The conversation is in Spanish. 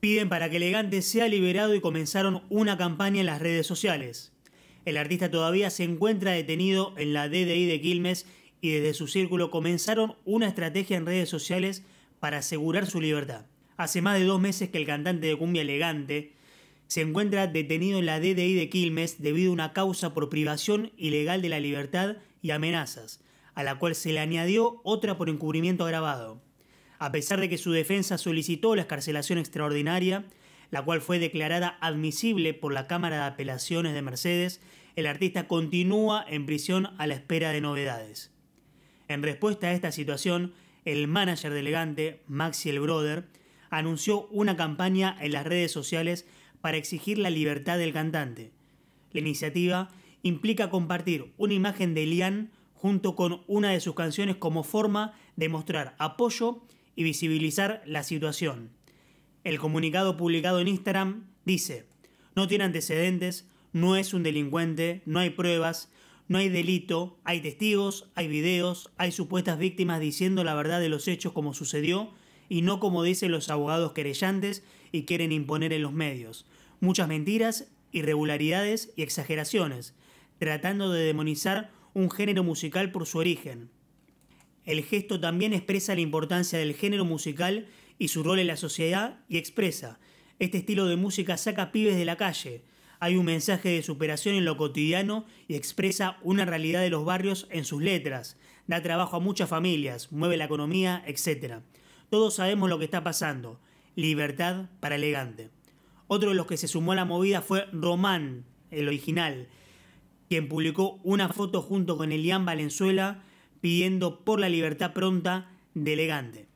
Piden para que L-Gante sea liberado y comenzaron una campaña en las redes sociales. El artista todavía se encuentra detenido en la DDI de Quilmes y desde su círculo comenzaron una estrategia en redes sociales para asegurar su libertad. Hace más de 2 meses que el cantante de cumbia L-Gante se encuentra detenido en la DDI de Quilmes debido a una causa por privación ilegal de la libertad y amenazas, a la cual se le añadió otra por encubrimiento agravado. A pesar de que su defensa solicitó la excarcelación extraordinaria, la cual fue declarada admisible por la Cámara de Apelaciones de Mercedes, el artista continúa en prisión a la espera de novedades. En respuesta a esta situación, el manager de L-Gante, Maxi el Brother, anunció una campaña en las redes sociales para exigir la libertad del cantante. La iniciativa implica compartir una imagen de Elián junto con una de sus canciones como forma de mostrar apoyo y visibilizar la situación. El comunicado publicado en Instagram dice: no tiene antecedentes, no es un delincuente, no hay pruebas, no hay delito, hay testigos, hay videos, hay supuestas víctimas diciendo la verdad de los hechos como sucedió y no como dicen los abogados querellantes y quieren imponer en los medios. Muchas mentiras, irregularidades y exageraciones, tratando de demonizar un género musical por su origen. El gesto también expresa la importancia del género musical y su rol en la sociedad y expresa: este estilo de música saca pibes de la calle. Hay un mensaje de superación en lo cotidiano y expresa una realidad de los barrios en sus letras. Da trabajo a muchas familias, mueve la economía, etc. Todos sabemos lo que está pasando. Libertad para L-Gante. Otro de los que se sumó a la movida fue Román, el original, quien publicó una foto junto con Elián Valenzuela pidiendo por la libertad pronta de L-Gante.